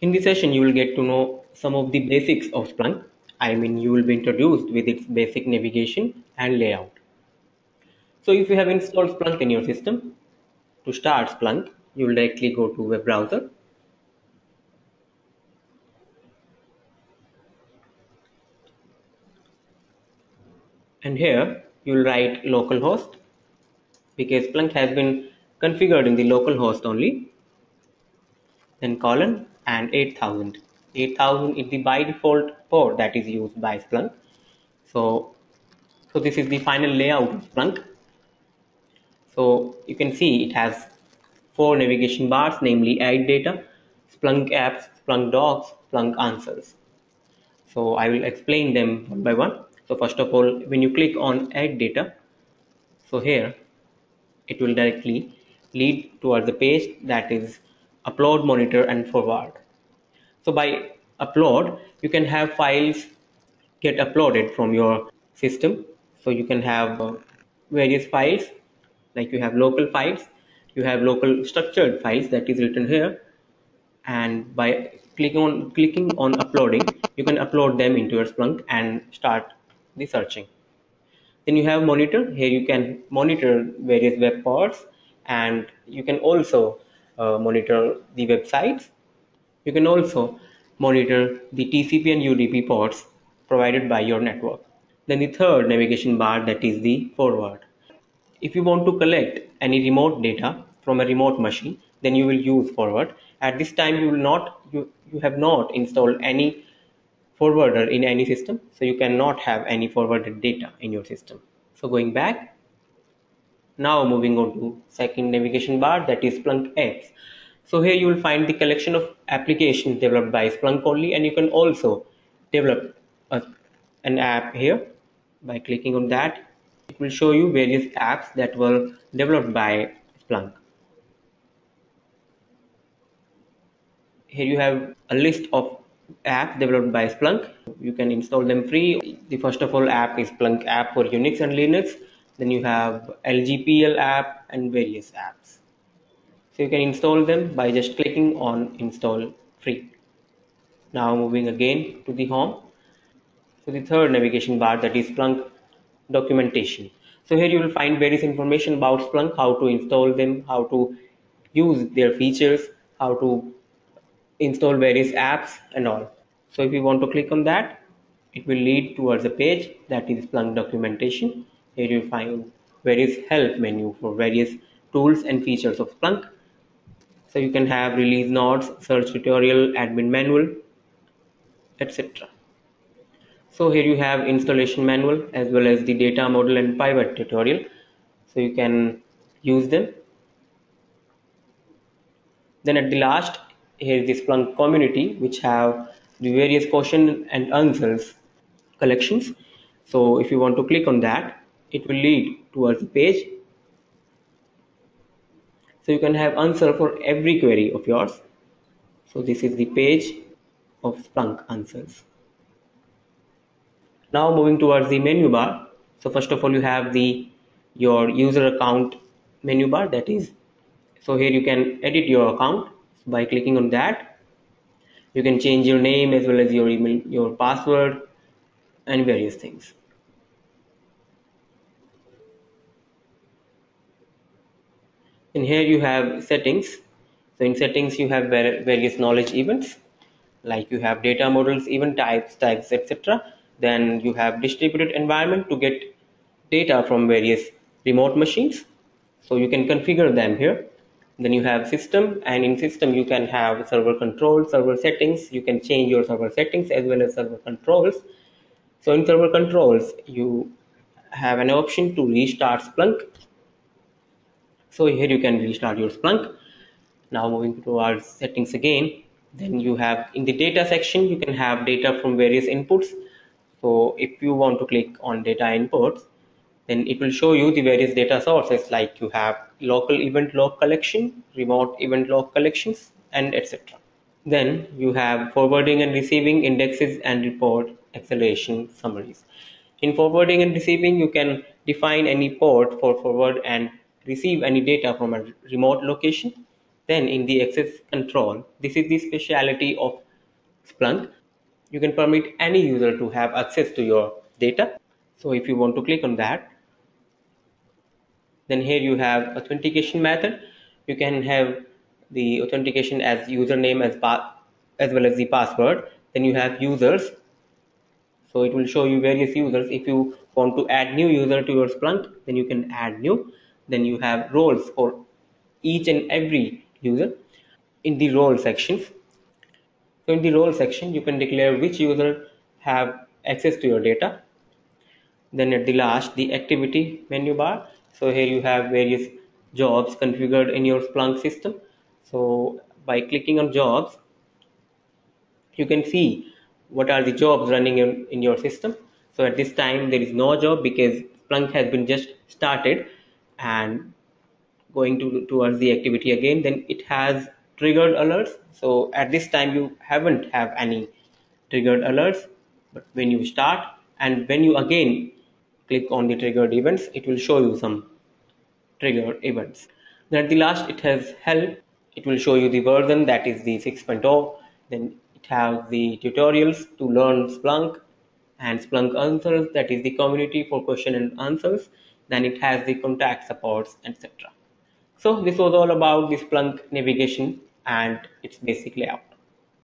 In this session, you will get to know some of the basics of Splunk. I mean, you will be introduced with its basic navigation and layout. So if you have installed Splunk in your system, to start Splunk, you will directly go to web browser. And here you will write localhost, because Splunk has been configured in the localhost only. Then colon and 8000. 8000 is the by default port that is used by Splunk. So this is the final layout of Splunk. So you can see it has 4 navigation bars, namely AppData, Splunk Apps, Splunk Docs, Splunk Answers. So I will explain them one by one. So first of all, when you click on AppData, so here it will directly lead towards the page that is upload, monitor and forward. So by upload, you can have files get uploaded from your system. So you can have various files, like you have local files, you have local structured files that is written here, and by clicking on uploading, you can upload them into your Splunk and start the searching. Then you have monitor. Here you can monitor various web ports, and you can also monitor the websites. You can also monitor the TCP and UDP ports provided by your network. Then the third navigation bar, that is the forward. If you want to collect any remote data from a remote machine, then you will use forward. At this time, you have not installed any forwarder in any system, so you cannot have any forwarded data in your system. So going back, now moving on to second navigation bar, that is Splunk Apps. So here you will find the collection of applications developed by Splunk only, and you can also develop an app here. By clicking on that, it will show you various apps that were developed by Splunk. Here you have a list of apps developed by Splunk. You can install them free. The first of all app is Splunk app for Unix and Linux. Then you have LGPL app and various apps. So you can install them by just clicking on install free. Now moving again to the home. So the third navigation bar, that is Splunk documentation. So here you will find various information about Splunk, how to install them, how to use their features, how to install various apps and all. So if you want to click on that, it will lead towards a page that is Splunk documentation. Here you will find various help menu for various tools and features of Splunk. So you can have release notes, search tutorial, admin manual, etc. So here you have installation manual as well as the data model and pivot tutorial. So you can use them. Then at the last, here is the Splunk community, which have the various question and answers collections. So if you want to click on that, it will lead towards the page. So you can have answer for every query of yours. So this is the page of Splunk answers. Now moving towards the menu bar. So first of all, you have your user account menu bar, that is. So here you can edit your account. By clicking on that, you can change your name as well as your email, your password, and various things. And here you have settings. So in settings, you have various knowledge events, like you have data models, event types, etc. Then you have distributed environment to get data from various remote machines. So you can configure them here. Then you have system, and in system you can have server control, server settings. You can change your server settings as well as server controls. So in server controls, you have an option to restart Splunk. So here you can restart your Splunk. Now moving towards settings again. Then you have in the data section, you can have data from various inputs. So if you want to click on data inputs, then it will show you the various data sources, like you have local event log collection, remote event log collections, and etc. Then you have forwarding and receiving indexes and report acceleration summaries. In forwarding and receiving, you can define any port for forward and receive any data from a remote location. Then in the access control, this is the speciality of Splunk. You can permit any user to have access to your data. So if you want to click on that, then here you have authentication method. You can have the authentication as username as well as the password. Then you have users. So it will show you various users. If you want to add new user to your Splunk, then you can add new. Then you have roles for each and every user in the role sections. So in the role section, you can declare which user have access to your data. Then at the last, the activity menu bar. So here you have various jobs configured in your Splunk system. So by clicking on jobs, you can see what are the jobs running in your system. So at this time, there is no job because Splunk has been just started, and going towards the activity again, then it has triggered alerts. So at this time, you haven't have any triggered alerts, but when you start and when you again click on the triggered events, it will show you some triggered events. Then at the last, it has help. It will show you the version, that is the 6.0. Then it has the tutorials to learn Splunk and Splunk Answers, that is the community for question and answers. Then it has the contact supports, etc. So this was all about the Splunk navigation and its basic layout.